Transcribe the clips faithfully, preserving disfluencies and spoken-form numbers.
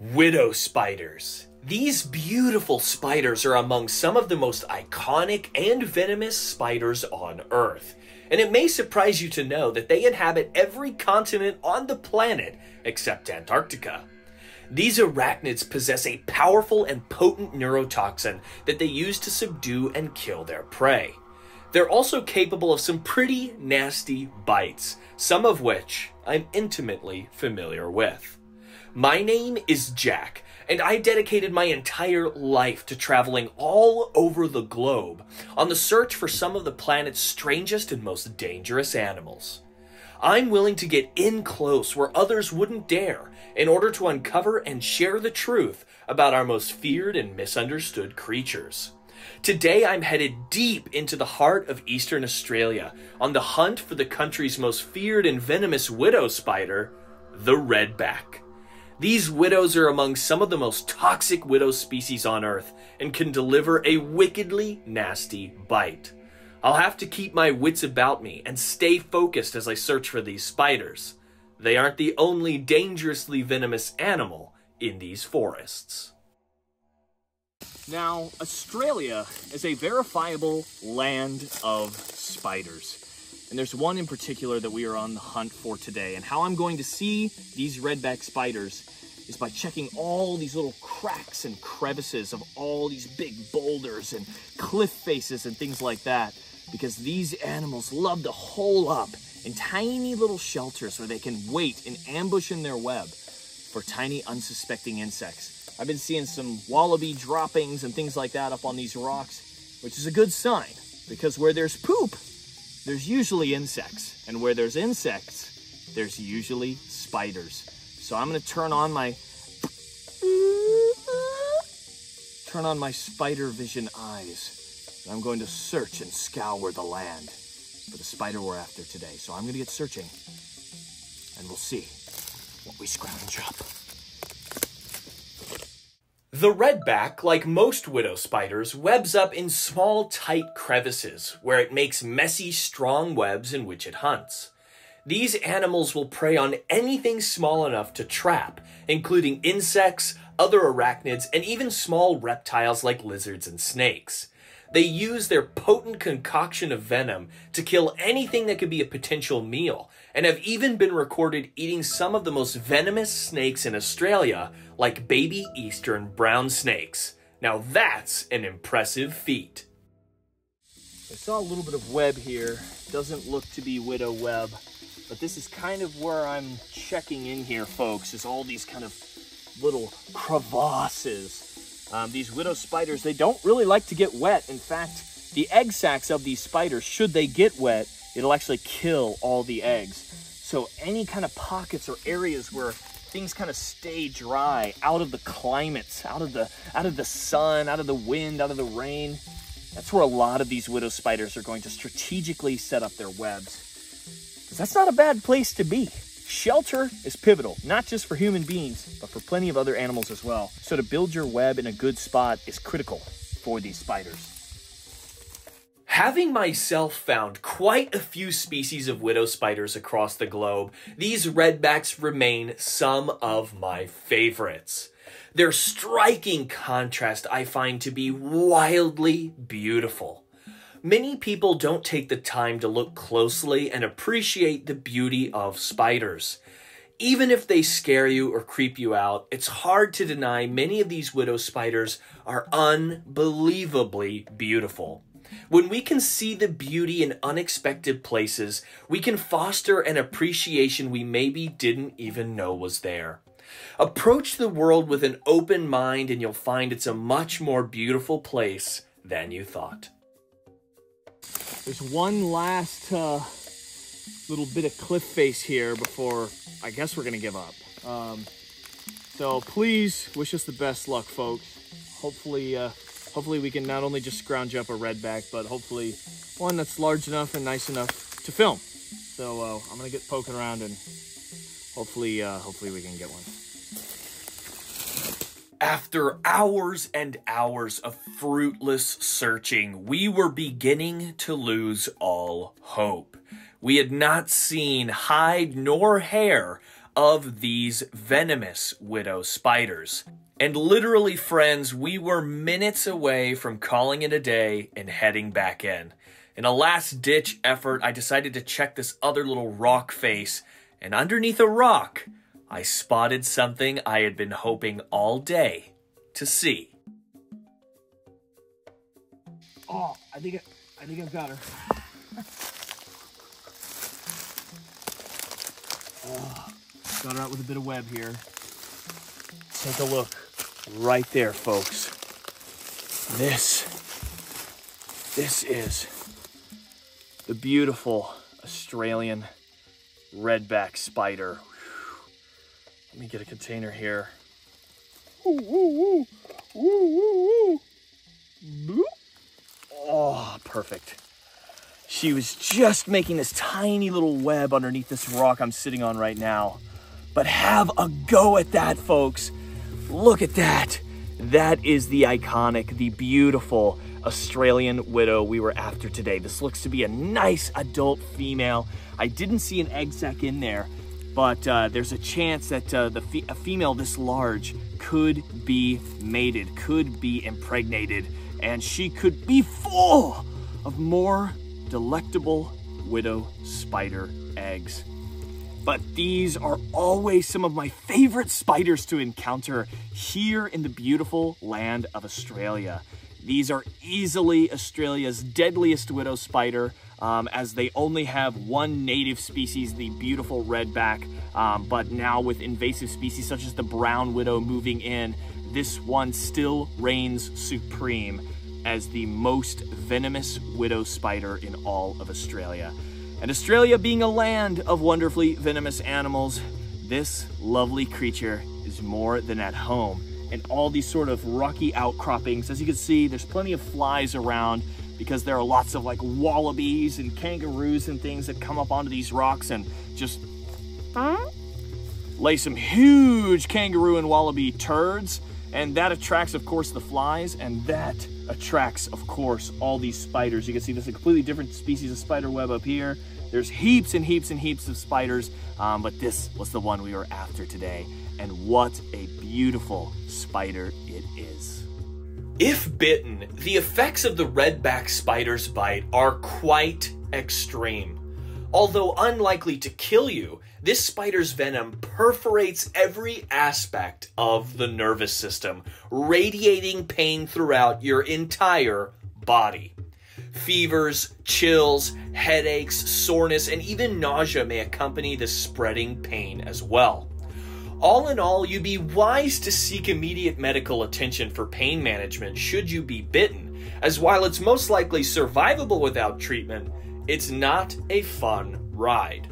Widow spiders. These beautiful spiders are among some of the most iconic and venomous spiders on Earth. And it may surprise you to know that they inhabit every continent on the planet except Antarctica. These arachnids possess a powerful and potent neurotoxin that they use to subdue and kill their prey. They're also capable of some pretty nasty bites, some of which I'm intimately familiar with. My name is Jack, and I dedicated my entire life to traveling all over the globe on the search for some of the planet's strangest and most dangerous animals. I'm willing to get in close where others wouldn't dare in order to uncover and share the truth about our most feared and misunderstood creatures. Today, I'm headed deep into the heart of Eastern Australia on the hunt for the country's most feared and venomous widow spider, the redback. These widows are among some of the most toxic widow species on Earth and can deliver a wickedly nasty bite. I'll have to keep my wits about me and stay focused as I search for these spiders. They aren't the only dangerously venomous animal in these forests. Now, Australia is a verifiable land of spiders. And there's one in particular that we are on the hunt for today. And how I'm going to see these redback spiders is by checking all these little cracks and crevices of all these big boulders and cliff faces and things like that, because these animals love to hole up in tiny little shelters where they can wait and ambush in their web for tiny unsuspecting insects. I've been seeing some wallaby droppings and things like that up on these rocks, which is a good sign, because where there's poop, there's usually insects, and where there's insects, there's usually spiders. So I'm gonna turn on my turn on my spider vision eyes, and I'm going to search and scour the land for the spider we're after today. So I'm gonna get searching, and we'll see what we scrounge up. The redback, like most widow spiders, webs up in small, tight crevices where it makes messy, strong webs in which it hunts. These animals will prey on anything small enough to trap, including insects, other arachnids, and even small reptiles like lizards and snakes. They use their potent concoction of venom to kill anything that could be a potential meal, and have even been recorded eating some of the most venomous snakes in Australia, like baby eastern brown snakes. Now that's an impressive feat. I saw a little bit of web here. Doesn't look to be widow web, but this is kind of where I'm checking in here, folks, is all these kind of little crevasses. Um, these widow spiders, they don't really like to get wet. In fact, the egg sacs of these spiders, should they get wet, it'll actually kill all the eggs. So any kind of pockets or areas where things kind of stay dry, out of the climates, out of the, out of the sun, out of the wind, out of the rain, that's where a lot of these widow spiders are going to strategically set up their webs. Because that's not a bad place to be. Shelter is pivotal, not just for human beings, but for plenty of other animals as well. So to build your web in a good spot is critical for these spiders. Having myself found quite a few species of widow spiders across the globe, these redbacks remain some of my favorites. Their striking contrast I find to be wildly beautiful. Many people don't take the time to look closely and appreciate the beauty of spiders. Even if they scare you or creep you out, it's hard to deny many of these widow spiders are unbelievably beautiful. When we can see the beauty in unexpected places, we can foster an appreciation we maybe didn't even know was there. Approach the world with an open mind and you'll find it's a much more beautiful place than you thought. There's one last uh, little bit of cliff face here before I guess we're gonna give up. Um, so please wish us the best luck, folks. Hopefully, uh, hopefully we can not only just scrounge up a redback, but hopefully one that's large enough and nice enough to film. So uh, I'm gonna get poking around and hopefully, uh, hopefully we can get one. After hours and hours of fruitless searching, we were beginning to lose all hope. We had not seen hide nor hair of these venomous widow spiders. And literally, friends, we were minutes away from calling it a day and heading back in. In a last-ditch effort, I decided to check this other little rock face, and underneath a rock, I spotted something I had been hoping all day to see. Oh, I think I, I think I've got her. Oh, got her out with a bit of web here. Take a look right there, folks. This, this is the beautiful Australian redback spider. Whew. Let me get a container here. Ooh, ooh, ooh. Ooh, ooh, ooh. Oh, perfect. She was just making this tiny little web underneath this rock I'm sitting on right now. But have a go at that, folks. Look at that. That is the iconic, the beautiful Australian widow we were after today. This looks to be a nice adult female. I didn't see an egg sac in there, but uh, there's a chance that uh, the fe a female this large could be mated, could be impregnated, and she could be full of more delectable widow spider eggs. But these are always some of my favorite spiders to encounter here in the beautiful land of Australia. These are easily Australia's deadliest widow spider, um, as they only have one native species, the beautiful redback. Um, but now with invasive species such as the brown widow moving in, this one still reigns supreme as the most venomous widow spider in all of Australia. And Australia being a land of wonderfully venomous animals, this lovely creature is more than at home. And all these sort of rocky outcroppings. As you can see, there's plenty of flies around because there are lots of like wallabies and kangaroos and things that come up onto these rocks and just lay some huge kangaroo and wallaby turds. And that attracts, of course, the flies, and that attracts, of course, all these spiders. You can see this is a completely different species of spider web up here. There's heaps and heaps and heaps of spiders, um, but this was the one we were after today. And what a beautiful spider it is. If bitten, the effects of the redback spider's bite are quite extreme. Although unlikely to kill you, this spider's venom perforates every aspect of the nervous system, radiating pain throughout your entire body. Fevers, chills, headaches, soreness, and even nausea may accompany this spreading pain as well. All in all, you'd be wise to seek immediate medical attention for pain management should you be bitten, as while it's most likely survivable without treatment, it's not a fun ride.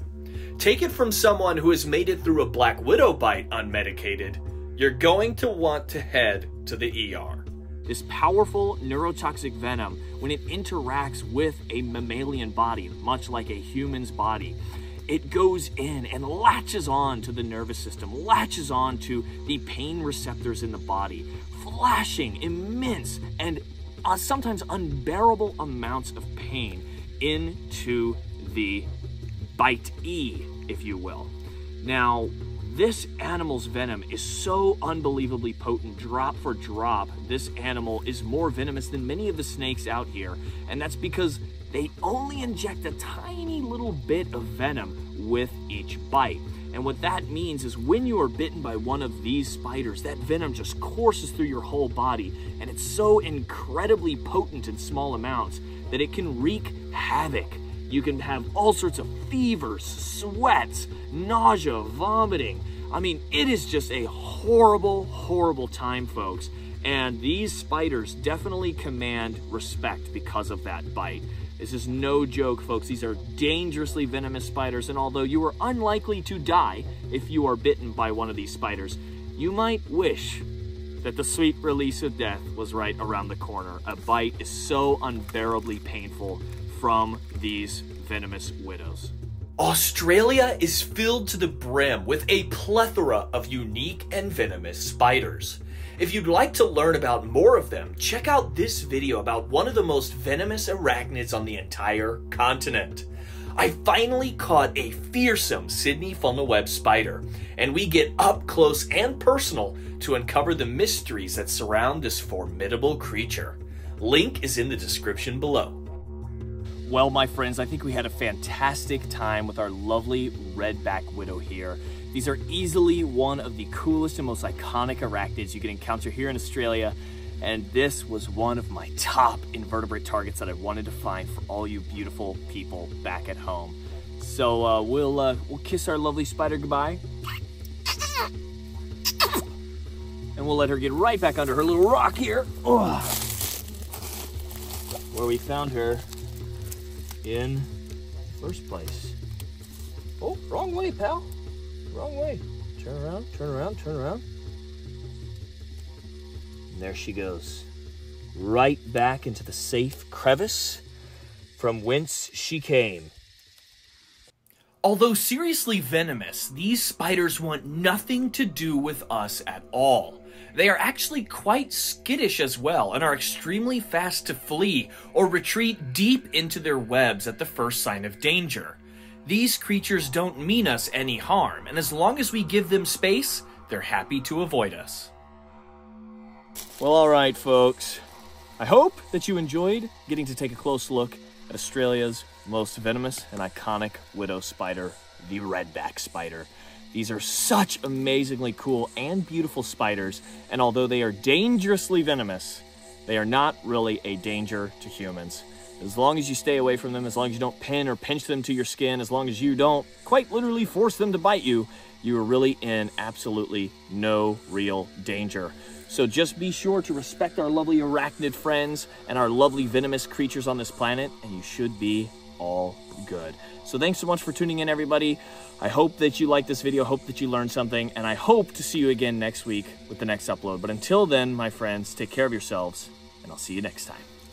Take it from someone who has made it through a black widow bite unmedicated, you're going to want to head to the E R. This powerful neurotoxic venom, when it interacts with a mammalian body, much like a human's body, it goes in and latches on to the nervous system, latches on to the pain receptors in the body, flashing immense and uh, sometimes unbearable amounts of pain into the bitee, if you will. Now, this animal's venom is so unbelievably potent, drop for drop. This animal is more venomous than many of the snakes out here, and that's because they only inject a tiny little bit of venom with each bite. And what that means is when you are bitten by one of these spiders, that venom just courses through your whole body, and it's so incredibly potent in small amounts that it can wreak havoc. You can have all sorts of fevers, sweats, nausea, vomiting. I mean, it is just a horrible, horrible time, folks. And these spiders definitely command respect because of that bite. This is no joke, folks. These are dangerously venomous spiders, and although you are unlikely to die if you are bitten by one of these spiders, you might wish that the sweet release of death was right around the corner. A bite is so unbearably painful from these venomous widows. Australia is filled to the brim with a plethora of unique and venomous spiders. If you'd like to learn about more of them, check out this video about one of the most venomous arachnids on the entire continent. I finally caught a fearsome Sydney funnel-web spider, and we get up close and personal to uncover the mysteries that surround this formidable creature. Link is in the description below. Well, my friends, I think we had a fantastic time with our lovely red black widow here. These are easily one of the coolest and most iconic arachnids you can encounter here in Australia, and this was one of my top invertebrate targets that I wanted to find for all you beautiful people back at home. So uh, we'll, uh, we'll kiss our lovely spider goodbye, and we'll let her get right back under her little rock here, oh, where we found her in the first place. Oh, wrong way, pal. Wrong way. Turn around, turn around, turn around. And there she goes. Right back into the safe crevice from whence she came. Although seriously venomous, these spiders want nothing to do with us at all. They are actually quite skittish as well and are extremely fast to flee or retreat deep into their webs at the first sign of danger. These creatures don't mean us any harm, and as long as we give them space, they're happy to avoid us. Well, all right, folks. I hope that you enjoyed getting to take a close look at Australia's most venomous and iconic widow spider, the redback spider. These are such amazingly cool and beautiful spiders, and although they are dangerously venomous, they are not really a danger to humans. As long as you stay away from them, as long as you don't pin or pinch them to your skin, as long as you don't quite literally force them to bite you, you are really in absolutely no real danger. So just be sure to respect our lovely arachnid friends and our lovely venomous creatures on this planet, and you should be all good. So thanks so much for tuning in, everybody. I hope that you liked this video, hope that you learned something, and I hope to see you again next week with the next upload. But until then, my friends, take care of yourselves, and I'll see you next time.